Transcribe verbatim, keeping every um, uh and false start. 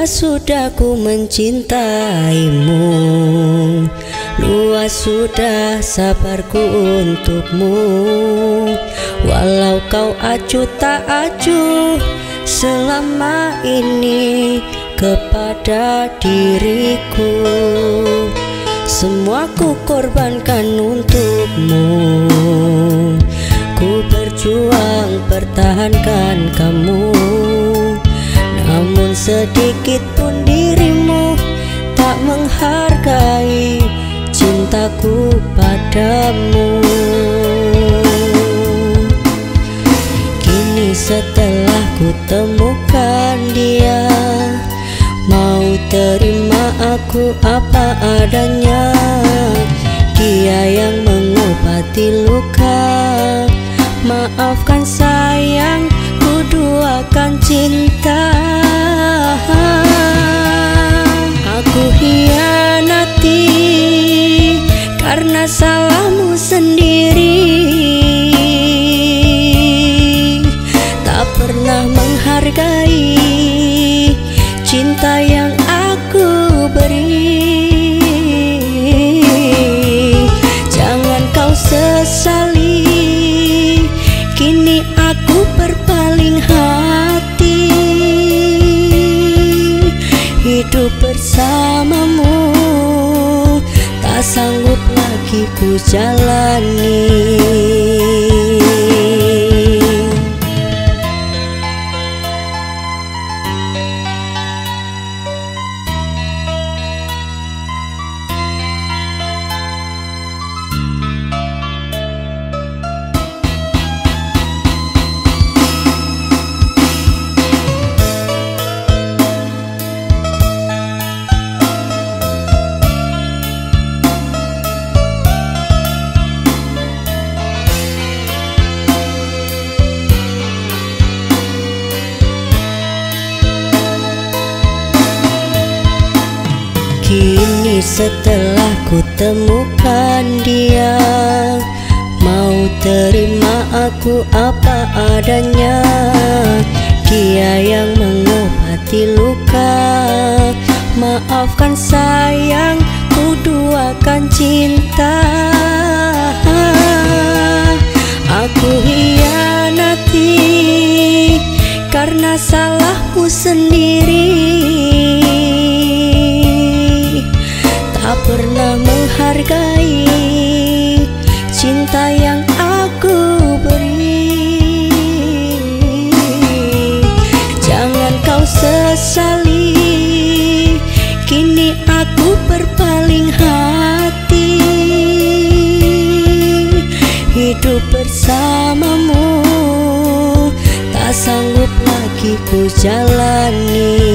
Luas sudah ku mencintaimu, luas sudah sabarku untukmu. Walau kau acuh tak acuh selama ini kepada diriku, semua ku korbankan untukmu. Ku berjuang pertahankan kamu, namun sedikit pun dirimu tak menghargai cintaku padamu. Kini setelah ku temukan dia, mau terima aku apa adanya. Dia yang mengobati luka, maafkan sayang, ku duakan cinta. Aku hianati karena salahmu sendiri, tak pernah menghargai cinta yang aku beri. Jangan kau sesali, kini aku berpaling hati. Hidup bersamamu tak sanggup lagi ku jalani. Kini setelah ku temukan dia, mau terima aku apa adanya. Dia yang mengobati luka, maafkan sayang, ku duakan cinta. Aku hianati karena salahku sendiri, tak pernah menghargai cinta yang aku beri. Jangan kau sesali, kini aku berpaling hati. Hidup bersamamu tak sanggup lagi ku jalani.